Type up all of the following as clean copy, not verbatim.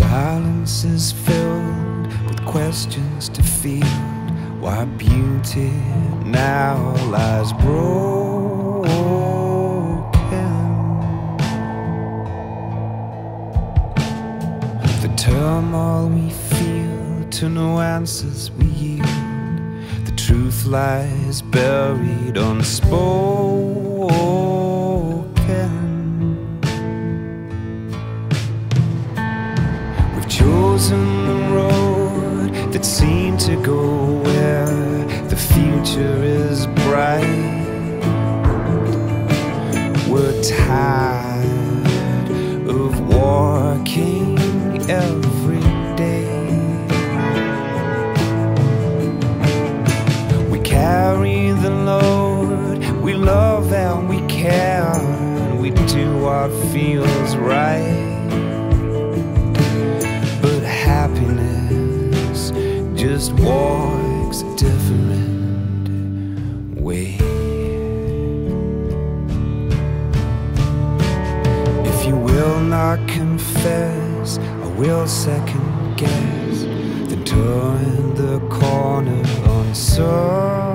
Silence is filled with questions to field. Why beauty now lies broken. The turmoil we feel, to no answers we yield. The truth lies buried, unspoken. Chosen the road that seemed to go where the future is bright. We're tired of walking every day. We carry the load, we love and we care, and we do what feels right. Happiness just walks a different way. If you will not confess, I will second guess, then turn the corner uncertain.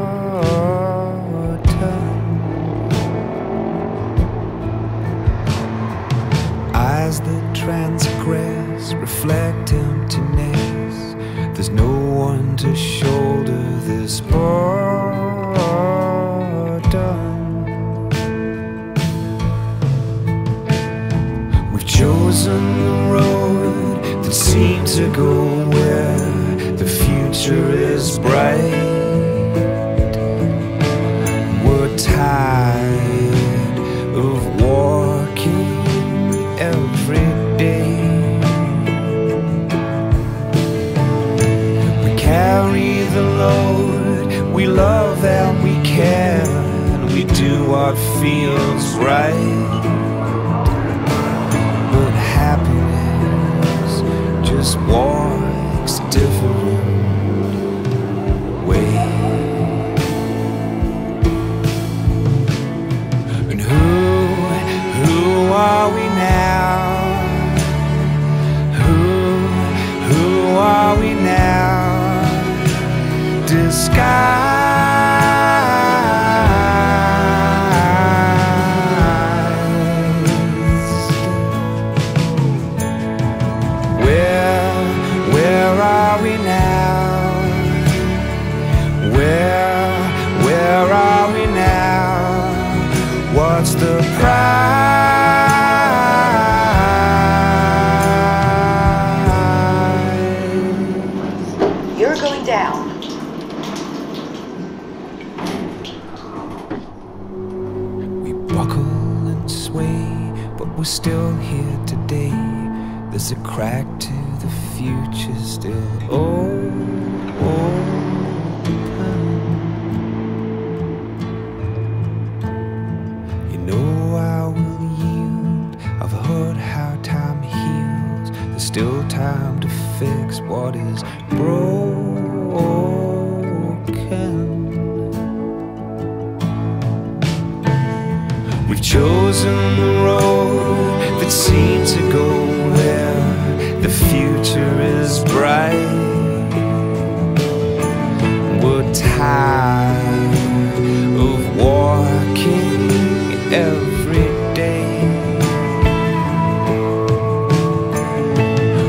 Eyes that transgress reflect emptiness. There's no one to shoulder this burden. We've chosen the road that seems to go where the future is bright. We're tired of walking every day. Carry the load, we love and we care, and we do what feels right. But happiness just walks a different way. And who are we now? Who are we now? Disguised. Where are we now? Where are we now? What's the price? But we're still here today. There's a crack to the future still open. You know I will yield. I've heard how time heals. There's still time to fix what is broken. We've chosen the road that seemed to go where the future is bright. We're tired of walking every day.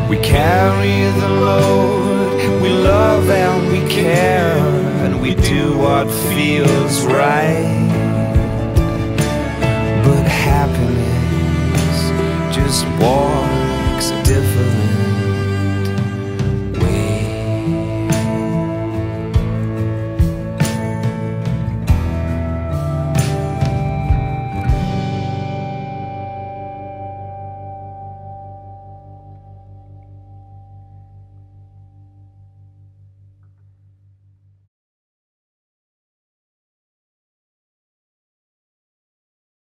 We carry the load, we love and we care, and we do what feels right. Happiness just walks.